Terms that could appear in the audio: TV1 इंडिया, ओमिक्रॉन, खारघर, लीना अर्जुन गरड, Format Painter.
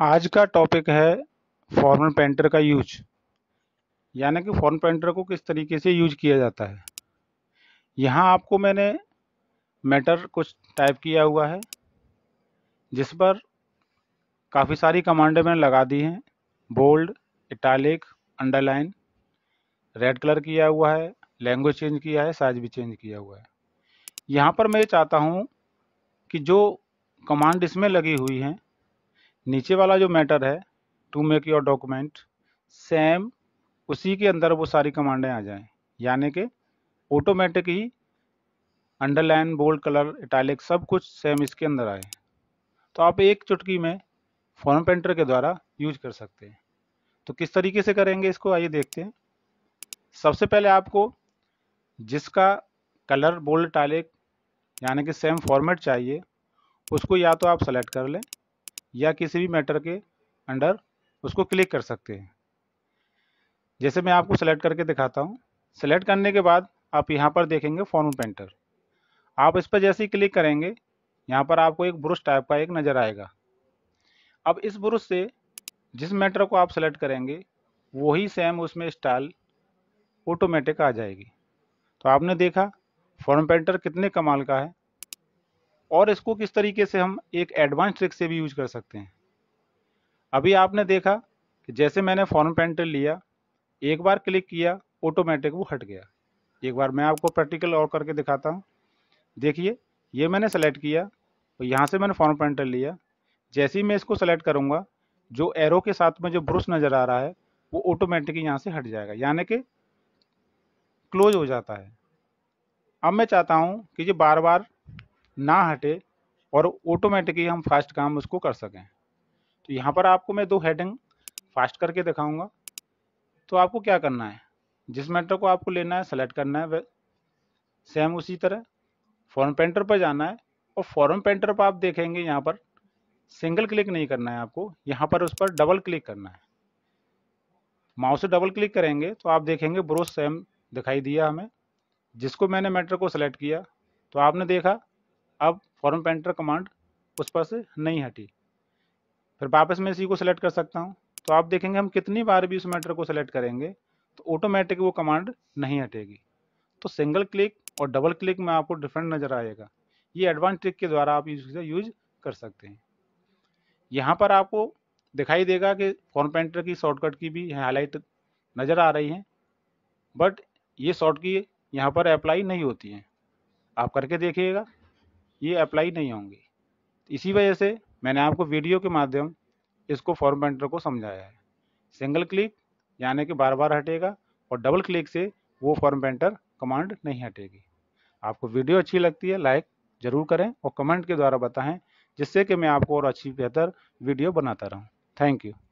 आज का टॉपिक है फॉर्मेट पेंटर का यूज, यानी कि फॉर्मेट पेंटर को किस तरीके से यूज किया जाता है। यहाँ आपको मैंने मैटर कुछ टाइप किया हुआ है जिस पर काफ़ी सारी कमांडें मैंने लगा दी हैं। Bold, italic, underline, red colour किया हुआ है, लैंग्वेज चेंज किया है, साइज भी चेंज किया हुआ है। यहाँ पर मैं चाहता हूँ कि जो कमांड इसमें लगी हुई हैं, नीचे वाला जो मैटर है to make your document, same उसी के अंदर वो सारी कमांडें आ जाएं, यानी कि ऑटोमेटिक ही अंडरलाइन, बोल्ड, कलर, इटालिक सब कुछ सेम इसके अंदर आए। तो आप एक चुटकी में फॉर्मेट पेंटर के द्वारा यूज कर सकते हैं। तो किस तरीके से करेंगे इसको, आइए देखते हैं। सबसे पहले आपको जिसका कलर, बोल्ड, इटालिक यानी कि सेम फॉर्मेट चाहिए, उसको या तो आप सेलेक्ट कर लें या किसी भी मैटर के अंडर उसको क्लिक कर सकते हैं। जैसे मैं आपको सेलेक्ट करके दिखाता हूं। सेलेक्ट करने के बाद आप यहां पर देखेंगे फॉर्मेट पेंटर। आप इस पर जैसे ही क्लिक करेंगे, यहां पर आपको एक ब्रश टाइप का एक नज़र आएगा। अब इस ब्रश से जिस मैटर को आप सेलेक्ट करेंगे वही सेम उसमें स्टाइल ऑटोमेटिक आ जाएगी। तो आपने देखा फॉर्मेट पेंटर कितने कमाल का है, और इसको किस तरीके से हम एक एडवांस ट्रिक से भी यूज कर सकते हैं। अभी आपने देखा कि जैसे मैंने फॉर्मेट पेंटर लिया, एक बार क्लिक किया, ऑटोमेटिक वो हट गया। एक बार मैं आपको प्रैक्टिकल और करके दिखाता हूँ। देखिए, ये मैंने सेलेक्ट किया और यहाँ से मैंने फॉर्मेट पेंटर लिया। जैसे ही मैं इसको सेलेक्ट करूँगा, जो एरो के साथ में जो ब्रश नज़र आ रहा है वो ऑटोमेटिक यहाँ से हट जाएगा, यानी कि क्लोज हो जाता है। अब मैं चाहता हूँ कि ये बार बार ना हटे और ऑटोमेटिकली हम फास्ट काम उसको कर सकें। तो यहाँ पर आपको मैं दो हेडिंग फास्ट करके दिखाऊंगा। तो आपको क्या करना है, जिस मैटर को आपको लेना है सेलेक्ट करना है, वह सेम उसी तरह फॉर्मेट पेंटर पर जाना है। और फॉर्मेट पेंटर पर आप देखेंगे यहाँ पर सिंगल क्लिक नहीं करना है आपको, यहाँ पर उस पर डबल क्लिक करना है। माउस से डबल क्लिक करेंगे तो आप देखेंगे ब्रश सेम दिखाई दिया हमें। जिसको मैंने मैटर को सेलेक्ट किया तो आपने देखा अब फॉर्मेट पेंटर कमांड उस पर से नहीं हटी। फिर वापस मैं इसी को सेलेक्ट कर सकता हूं। तो आप देखेंगे हम कितनी बार भी उस मैटर को सेलेक्ट करेंगे तो ऑटोमेटिक वो कमांड नहीं हटेगी। तो सिंगल क्लिक और डबल क्लिक में आपको डिफरेंट नज़र आएगा। ये एडवांस ट्रिक के द्वारा आप इसका यूज कर सकते हैं। यहाँ पर आपको दिखाई देगा कि फॉर्मेट पेंटर की शॉर्टकट की भी हाईलाइट नज़र आ रही है, बट ये शॉर्ट की यहाँ पर अप्लाई नहीं होती हैं। आप करके देखिएगा, ये अप्लाई नहीं होंगी। इसी वजह से मैंने आपको वीडियो के माध्यम इसको फॉर्मेट पेंटर को समझाया है। सिंगल क्लिक यानी कि बार बार हटेगा और डबल क्लिक से वो फॉर्मेट पेंटर कमांड नहीं हटेगी। आपको वीडियो अच्छी लगती है, लाइक ज़रूर करें और कमेंट के द्वारा बताएं, जिससे कि मैं आपको और अच्छी बेहतर वीडियो बनाता रहूं। Thank you.